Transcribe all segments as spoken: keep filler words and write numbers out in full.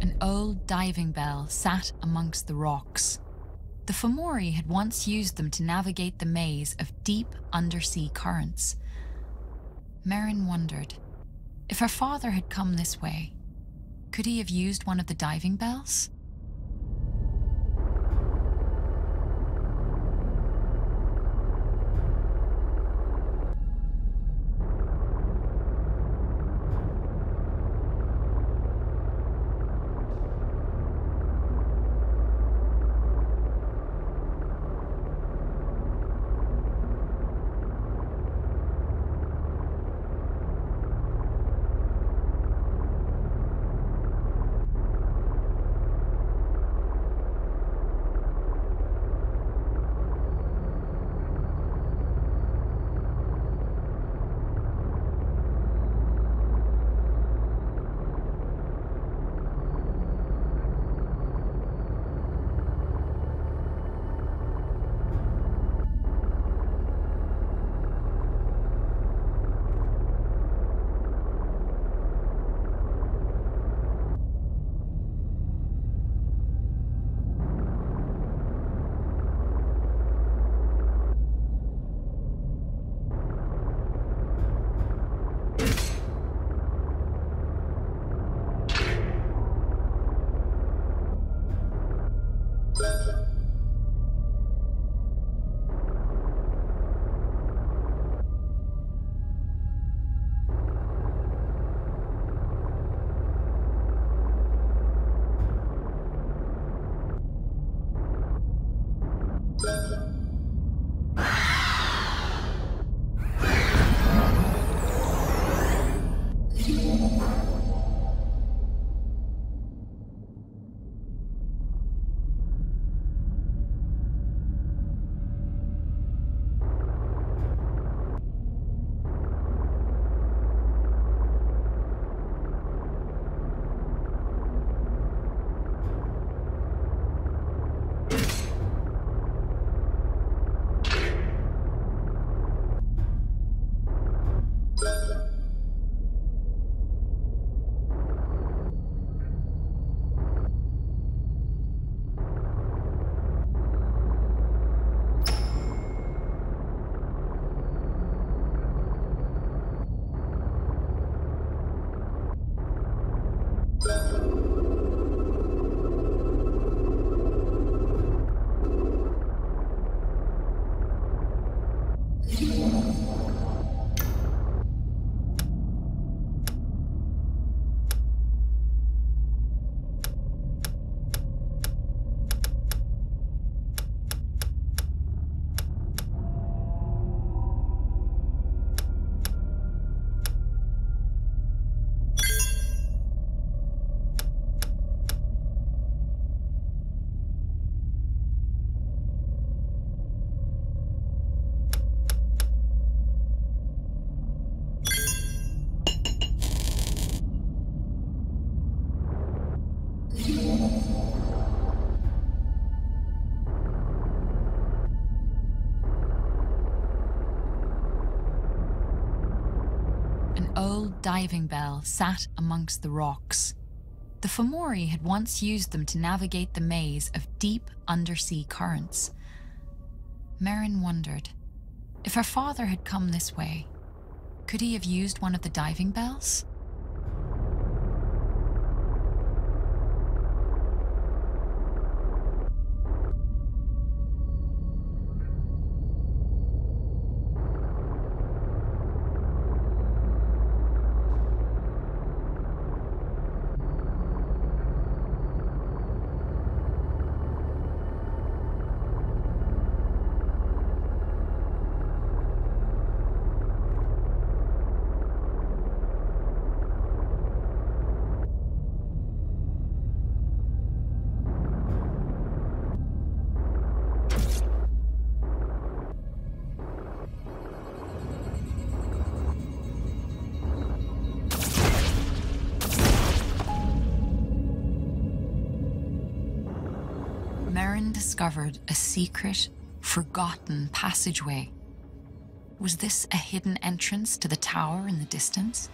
An old diving bell sat amongst the rocks. The Fomori had once used them to navigate the maze of deep undersea currents. Merrin wondered, if her father had come this way, could he have used one of the diving bells? Diving bell sat amongst the rocks. The Fomori had once used them to navigate the maze of deep undersea currents. Merrin wondered, if her father had come this way, could he have used one of the diving bells? discovered a secret, forgotten passageway. Was this a hidden entrance to the tower in the distance?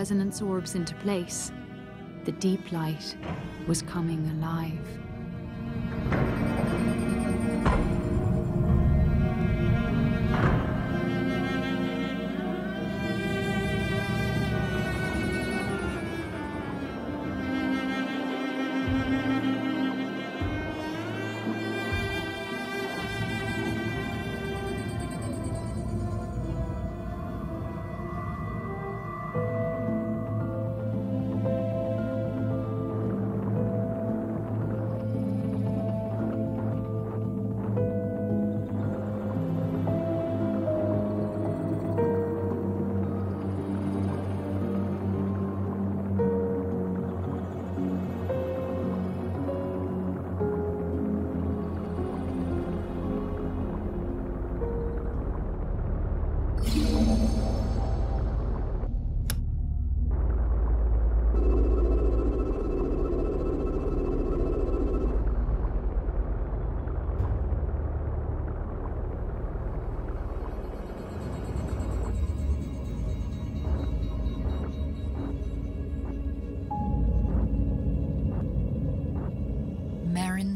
Resonance orbs into place, the deep light was coming alive.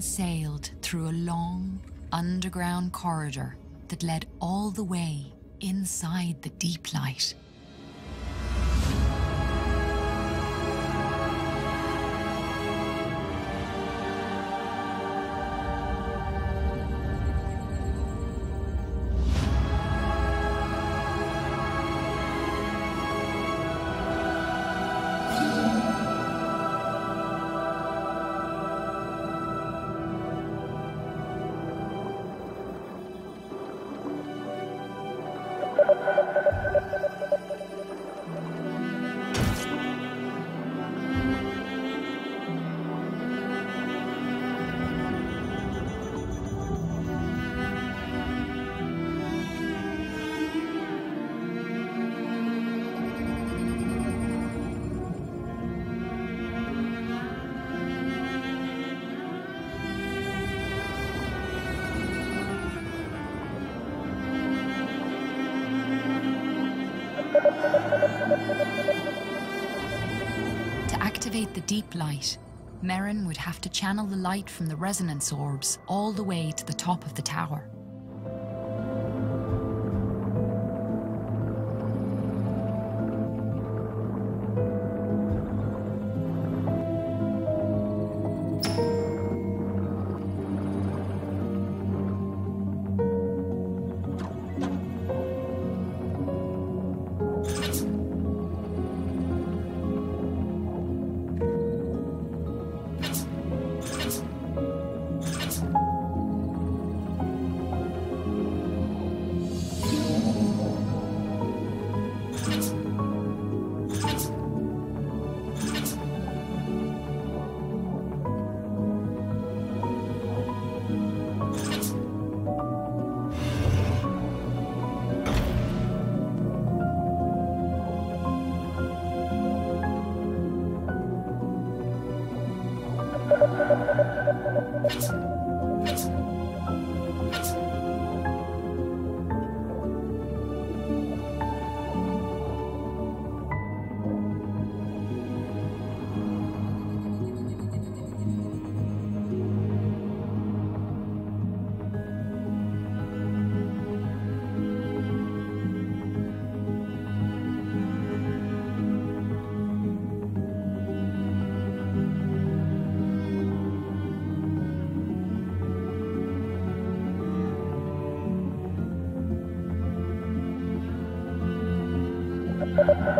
Sailed through a long underground corridor that led all the way inside the deep light. To activate the deep light, Merrin would have to channel the light from the resonance orbs all the way to the top of the tower. You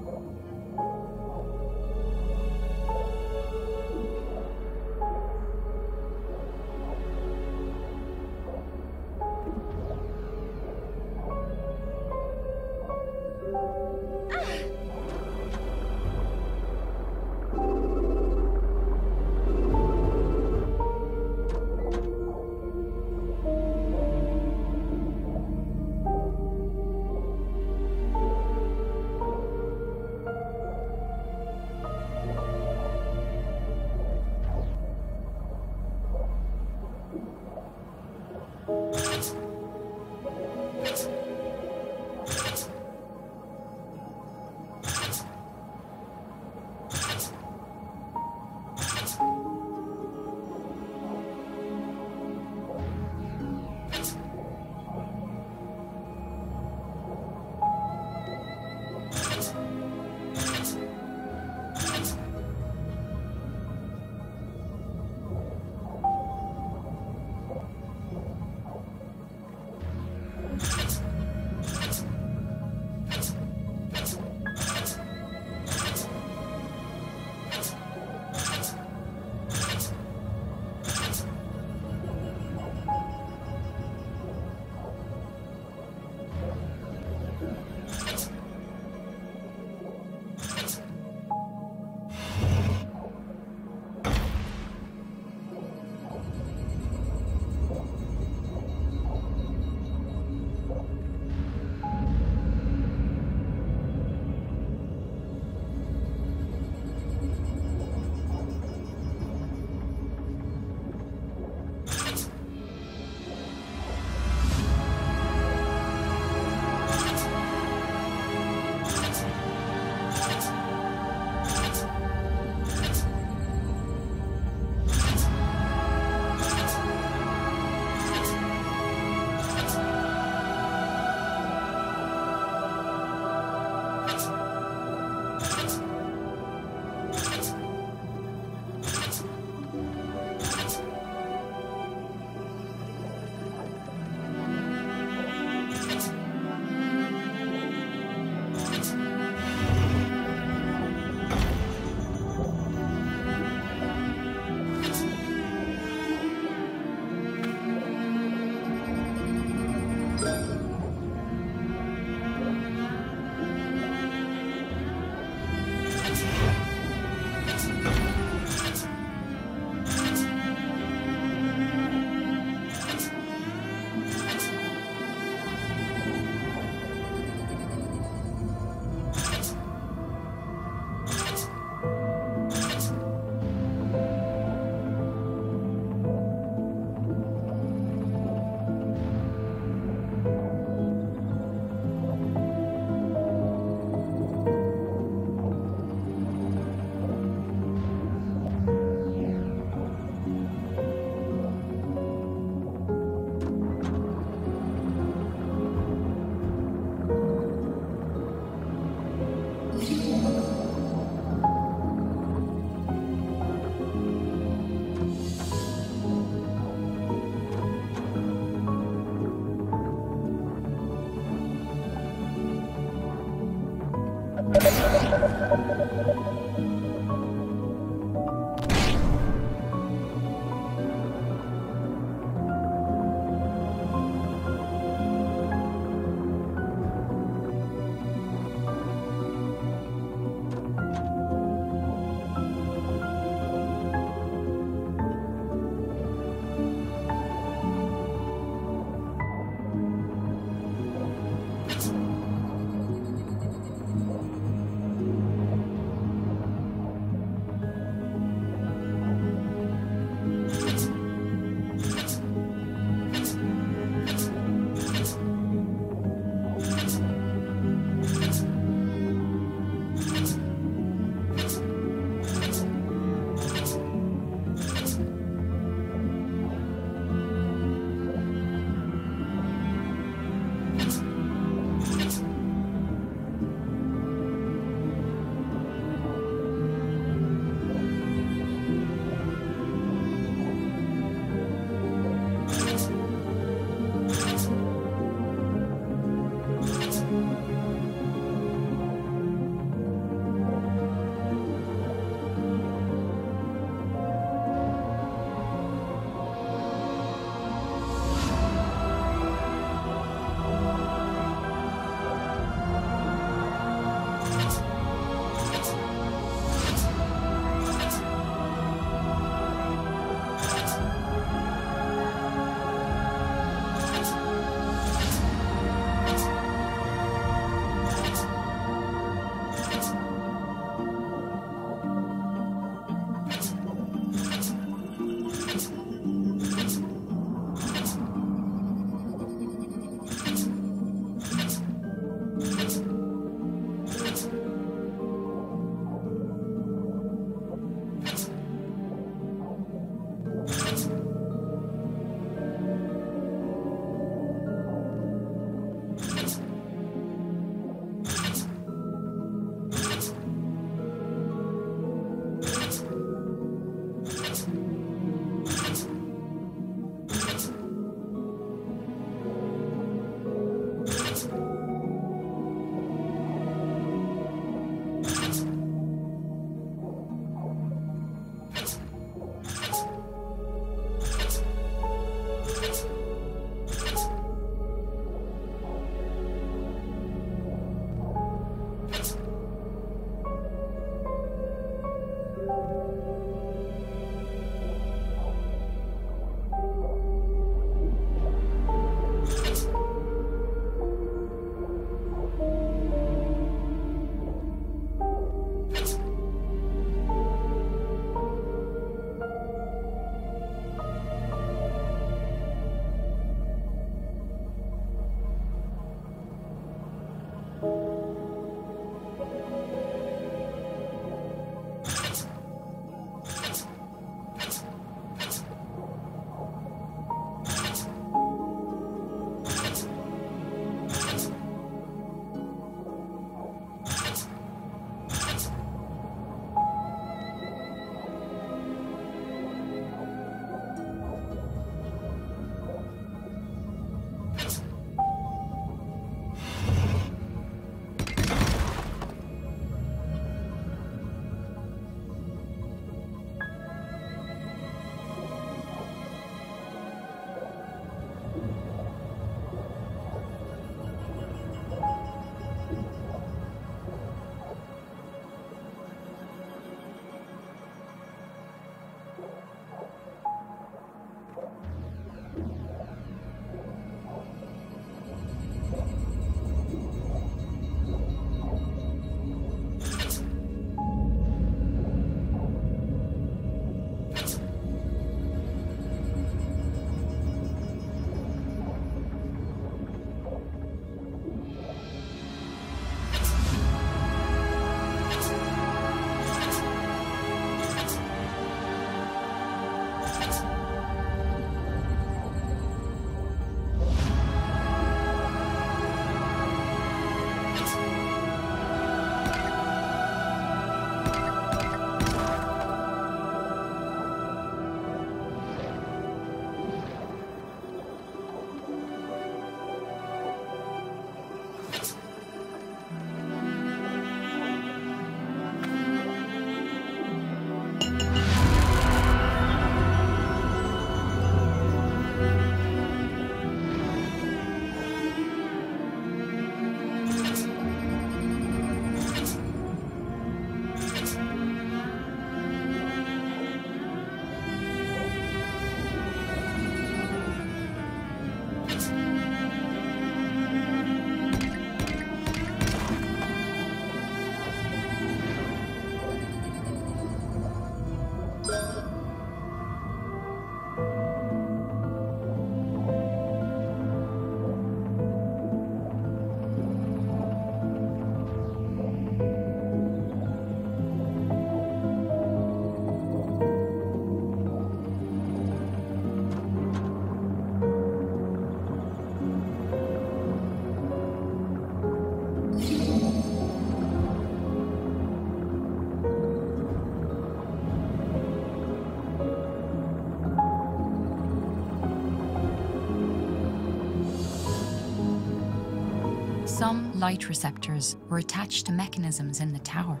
Some light receptors were attached to mechanisms in the tower.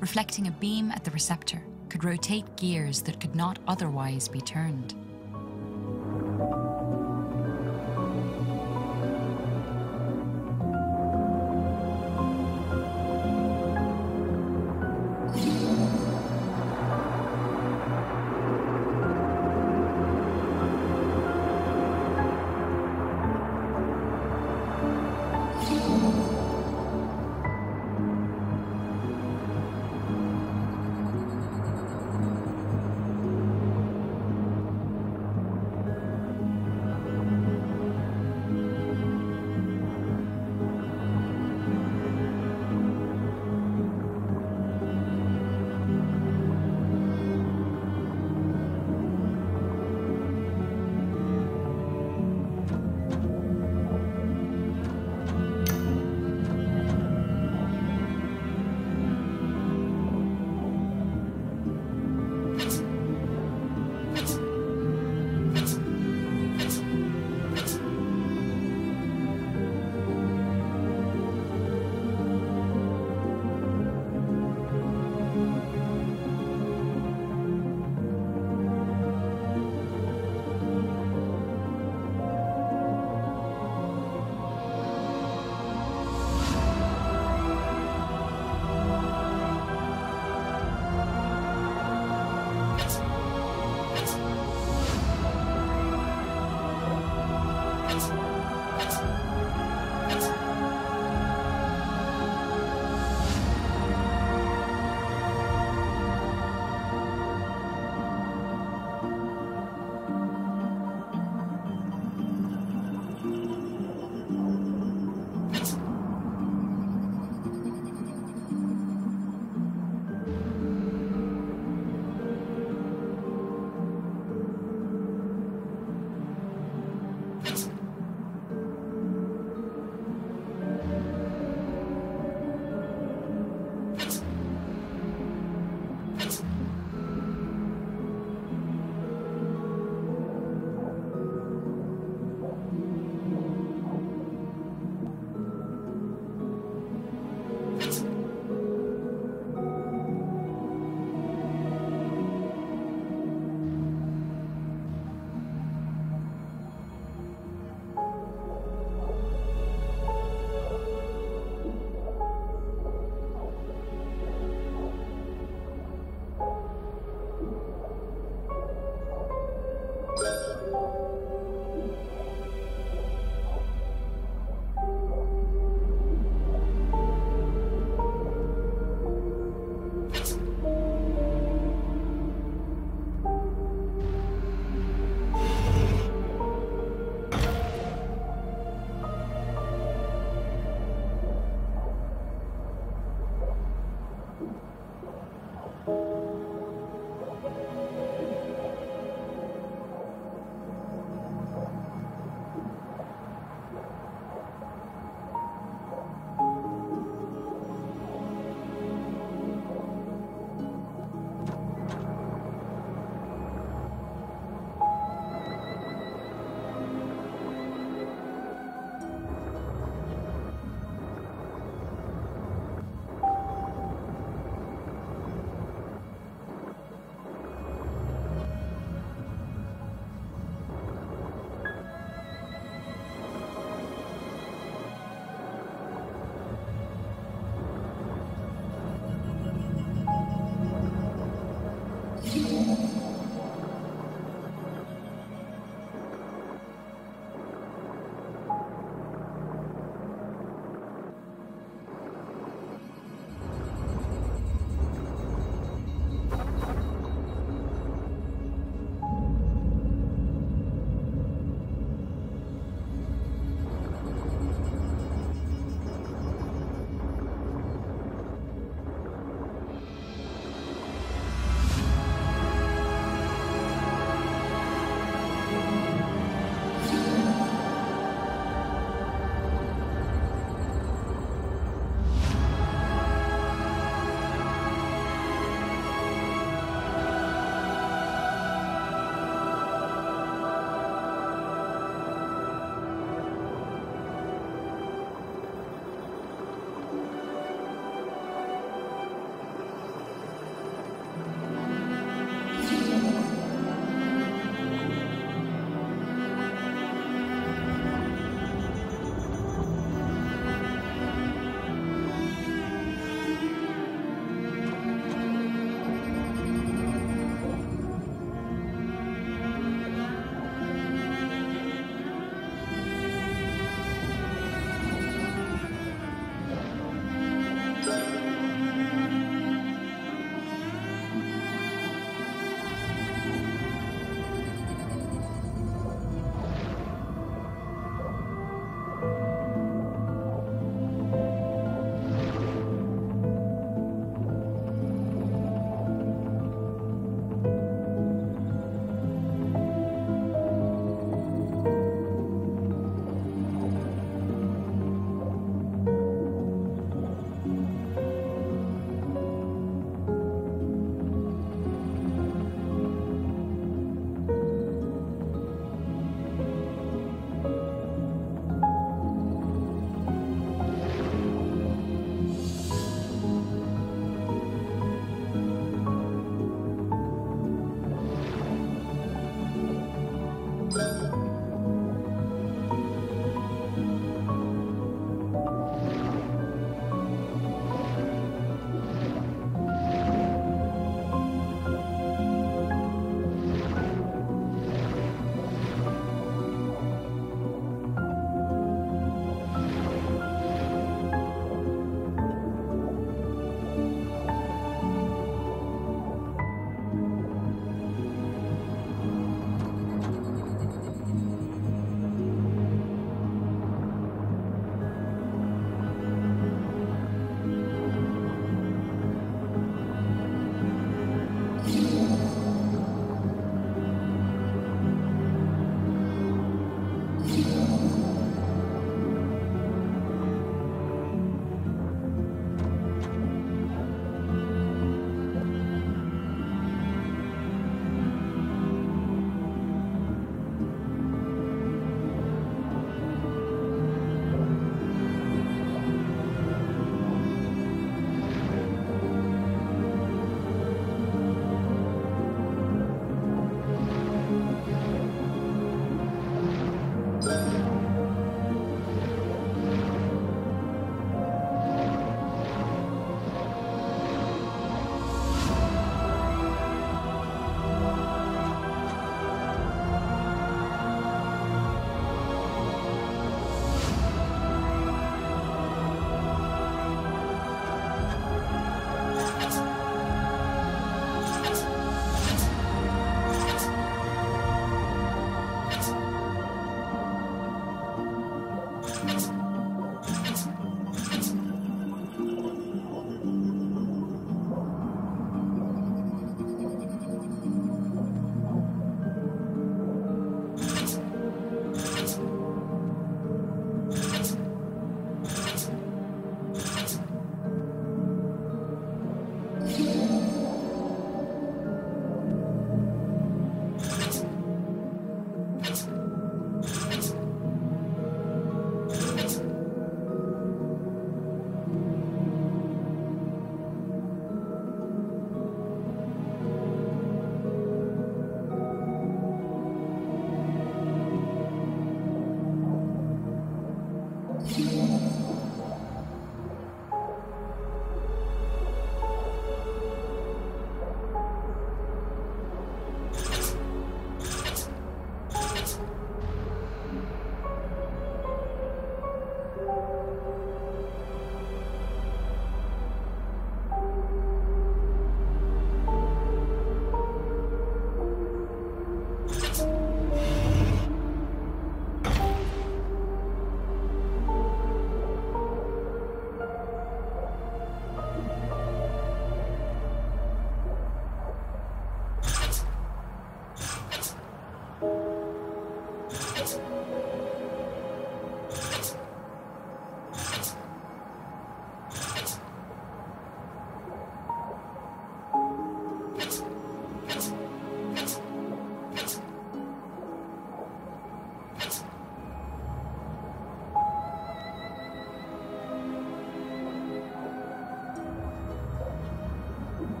Reflecting a beam at the receptor could rotate gears that could not otherwise be turned.